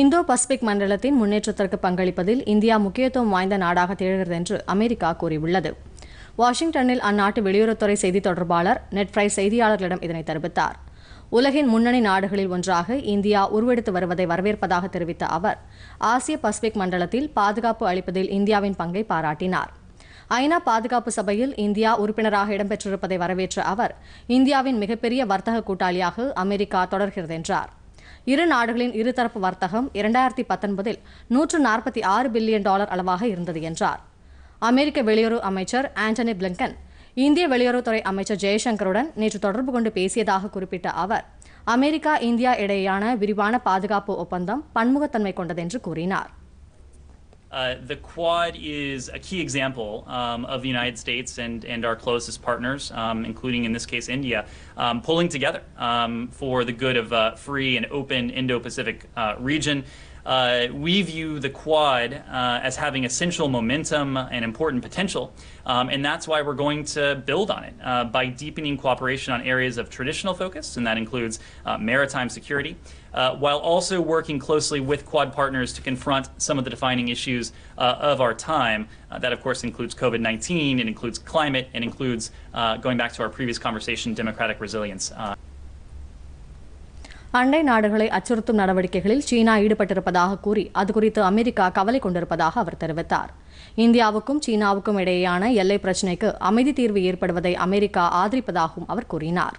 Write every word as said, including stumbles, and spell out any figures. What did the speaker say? Indo Pacific मंडलத்தின் முன்னேற்றத்திற்கு பங்களிப்பதில் India முக்கியத்துவம் வாய்ந்த நாடாக திகழ்கிறது என்று அமெரிக்கா கூறியுள்ளது. வாஷிங்டனில் அந்நாட்டு வெளியுறவுத்துறை செய்தித் தொடர்பாளர் நெட் ஃப்ரை செய்தியாளர்களிடம் இதனை தெரிவித்தார். உலகின் முன்னணி நாடுகளில் ஒன்றாக இந்தியா உருவெடுத்து வருவதை வரவேற்பதாக தெரிவித்த அவர் ஆசிய பசிபிக் மண்டலத்தில் பாதுகாப்பு அளிப்பதில் இந்தியாவின் பங்கை பாராட்டினார். ஐநா பாதுகாப்பு சபையில் இந்தியா உறுப்பினராக இடம்பெற்றிருப்பதை வரவேற்ற அவர் இந்தியாவின் மிகப்பெரிய வர்த்தக கூட்டாளியாக அமெரிக்கா தொடர்கிறது என்றார். இரு நாடுகளின் இருதரப்பு வர்த்தகம் இரண்டாயிரத்தி பத்தொன்பதில் நூற்று நாற்பத்தி ஆறு பில்லியன் டாலர் அளவாக இருந்தது என்றார். அமெரிக்க வெளியுறவு அமைச்சர் ஆண்டனி பிளிங்கன் இந்திய வெளியுறவுத்துறை அமைச்சர் ஜெய்சங்கருடன் நேற்று தொடர்பு கொண்டு பேசியதாக குறிப்பிட்ட அவர் அமெரிக்கா இந்தியா இடையேயான விரிவான பாதுகாப்பு ஒப்பந்தம் பன்முகத்தன்மை கொண்டது என்று கூறினார். Uh, the Quad is a key example um, of the United States and, and our closest partners, um, including in this case India, um, pulling together um, for the good of a free and open Indo-Pacific uh, region. Uh, we view the Quad uh, as having essential momentum and important potential, um, and that's why we're going to build on it uh, by deepening cooperation on areas of traditional focus, and that includes uh, maritime security, uh, while also working closely with Quad partners to confront some of the defining issues uh, of our time. Uh, that, of course, includes COVID nineteen, it includes climate, and includes, uh, going back to our previous conversation, democratic resilience. Uh, அண்டை நாடுகளை அச்சுறுத்தும் நடவடிக்கைகளில் சீனா ஈடுபட்டிருப்பதாக கூறி அது குறித்து America கவலை கொண்டிருப்பதாக அவர் தெரிவித்தார். இந்தியாவுக்கும் சீனாவுக்கும் இடையேயான எல்லை பிரச்சினைக்கு அமைதி தீர்வு ஏற்படுவதை அமெரிக்கா ஆதரிப்பதாகவும் அவர் கூறினார்.